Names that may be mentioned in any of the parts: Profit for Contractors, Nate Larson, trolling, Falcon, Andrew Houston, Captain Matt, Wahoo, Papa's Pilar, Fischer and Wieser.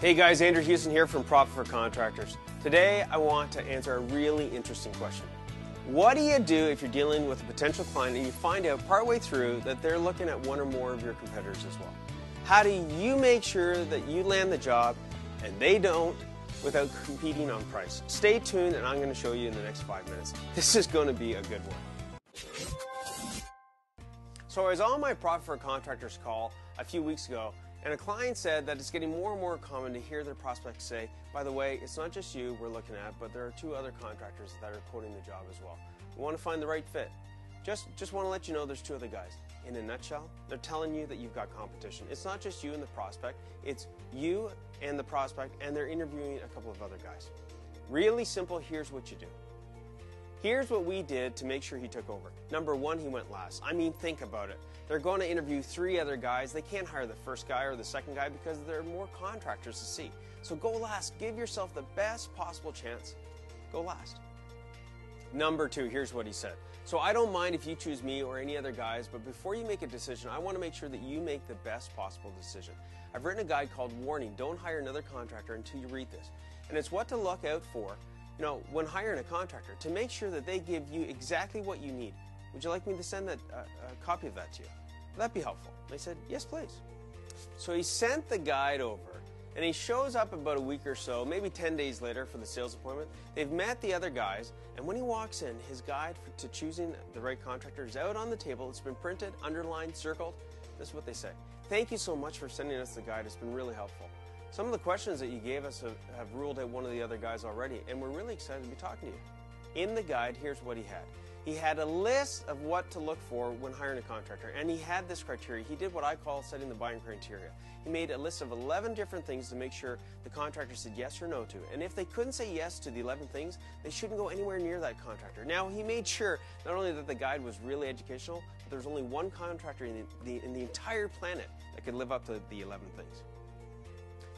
Hey guys, Andrew Houston here from Profit for Contractors. Today I want to answer a really interesting question. What do you do if you're dealing with a potential client and you find out partway through that they're looking at one or more of your competitors as well? How do you make sure that you land the job and they don't without competing on price? Stay tuned and I'm going to show you in the next 5 minutes. This is going to be a good one. So I was on my Profit for Contractors call a few weeks ago, and a client said that it's getting more and more common to hear their prospects say, by the way, it's not just you we're looking at, but there are two other contractors that are quoting the job as well. We want to find the right fit. Just want to let you know there's two other guys. In a nutshell, they're telling you that you've got competition. It's not just you and the prospect, it's you and the prospect, and they're interviewing a couple of other guys. Really simple, here's what you do. Here's what we did to make sure he took over. Number one, he went last. I mean, think about it. They're going to interview three other guys. They can't hire the first guy or the second guy because there are more contractors to see. So go last. Give yourself the best possible chance. Go last. Number two, here's what he said. So I don't mind if you choose me or any other guys, but before you make a decision, I want to make sure that you make the best possible decision. I've written a guide called Warning, Don't Hire Another Contractor Until You Read This. And it's what to look out for, you know, when hiring a contractor, to make sure that they give you exactly what you need. Would you like me to send that a copy of that to you? Would that be helpful? And they said, yes, please. So he sent the guide over, and he shows up about a week or so, maybe 10 days later for the sales appointment. They've met the other guys, and when he walks in, his guide to choosing the right contractor is out on the table. It's been printed, underlined, circled. This is what they say. Thank you so much for sending us the guide. It's been really helpful. Some of the questions that you gave us have ruled out one of the other guys already, and we're really excited to be talking to you. In the guide, here's what he had. He had a list of what to look for when hiring a contractor, and he had this criteria. He did what I call setting the buying criteria. He made a list of 11 different things to make sure the contractor said yes or no to. And if they couldn't say yes to the 11 things, they shouldn't go anywhere near that contractor. Now, he made sure not only that the guide was really educational, but there was only one contractor in the entire planet that could live up to the 11 things.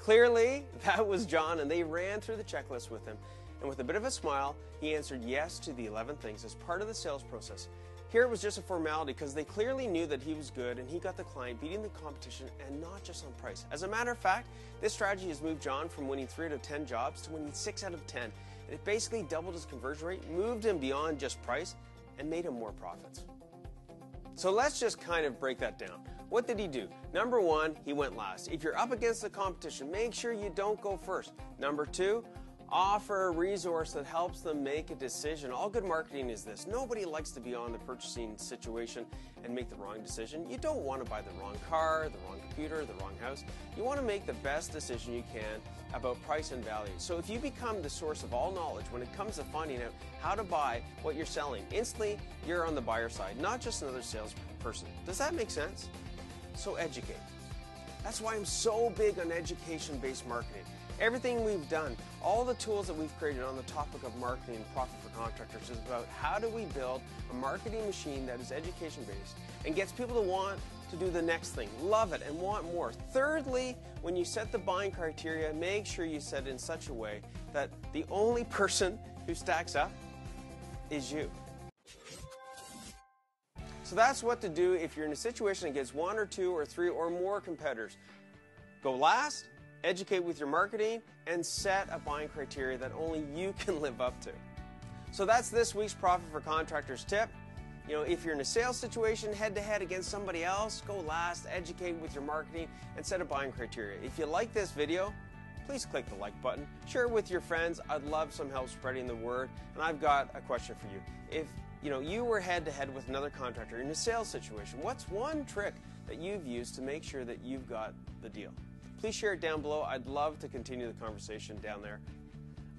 Clearly, that was John, and they ran through the checklist with him. And with a bit of a smile, he answered yes to the 11 things as part of the sales process. Here it was just a formality because they clearly knew that he was good, and he got the client, beating the competition, and not just on price. As a matter of fact, this strategy has moved John from winning 3 out of 10 jobs to winning 6 out of 10. And it basically doubled his conversion rate, moved him beyond just price, and made him more profits. So let's just kind of break that down. What did he do? Number one, he went last. If you're up against the competition, make sure you don't go first. Number two, offer a resource that helps them make a decision. All good marketing is this. Nobody likes to be on the purchasing situation and make the wrong decision. You don't want to buy the wrong car, the wrong computer, the wrong house. You want to make the best decision you can about price and value. So if you become the source of all knowledge when it comes to finding out how to buy what you're selling, instantly you're on the buyer side, not just another salesperson. Does that make sense? So educate. That's why I'm so big on education-based marketing. Everything we've done, all the tools that we've created on the topic of marketing and Profit for Contractors is about how do we build a marketing machine that is education-based and gets people to want to do the next thing, love it, and want more. Thirdly, when you set the buying criteria, make sure you set it in such a way that the only person who stacks up is you. So that's what to do if you're in a situation against one or two or three or more competitors. Go last, educate with your marketing, and set a buying criteria that only you can live up to. So that's this week's Profit for Contractors tip. You know, if you're in a sales situation head-to-head against somebody else, go last, educate with your marketing, and set a buying criteria. If you like this video, please click the like button. Share it with your friends. I'd love some help spreading the word. And I've got a question for you. If you were head-to-head with another contractor in a sales situation, what's one trick that you've used to make sure that you've got the deal? Please share it down below. I'd love to continue the conversation down there.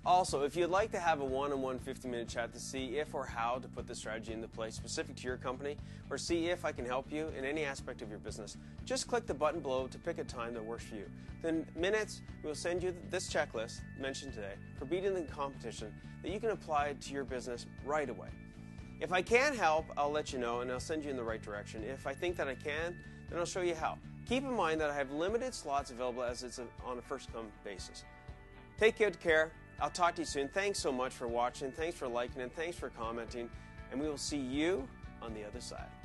Also, if you'd like to have a one-on-one 50-minute chat to see if or how to put this strategy into place specific to your company, or see if I can help you in any aspect of your business, just click the button below to pick a time that works for you. Within minutes, we'll send you this checklist mentioned today for beating the competition that you can apply to your business right away. If I can help, I'll let you know and I'll send you in the right direction. If I think that I can, then I'll show you how. Keep in mind that I have limited slots available as it's on a first-come basis. Take good care. I'll talk to you soon. Thanks so much for watching. Thanks for liking and thanks for commenting. And we will see you on the other side.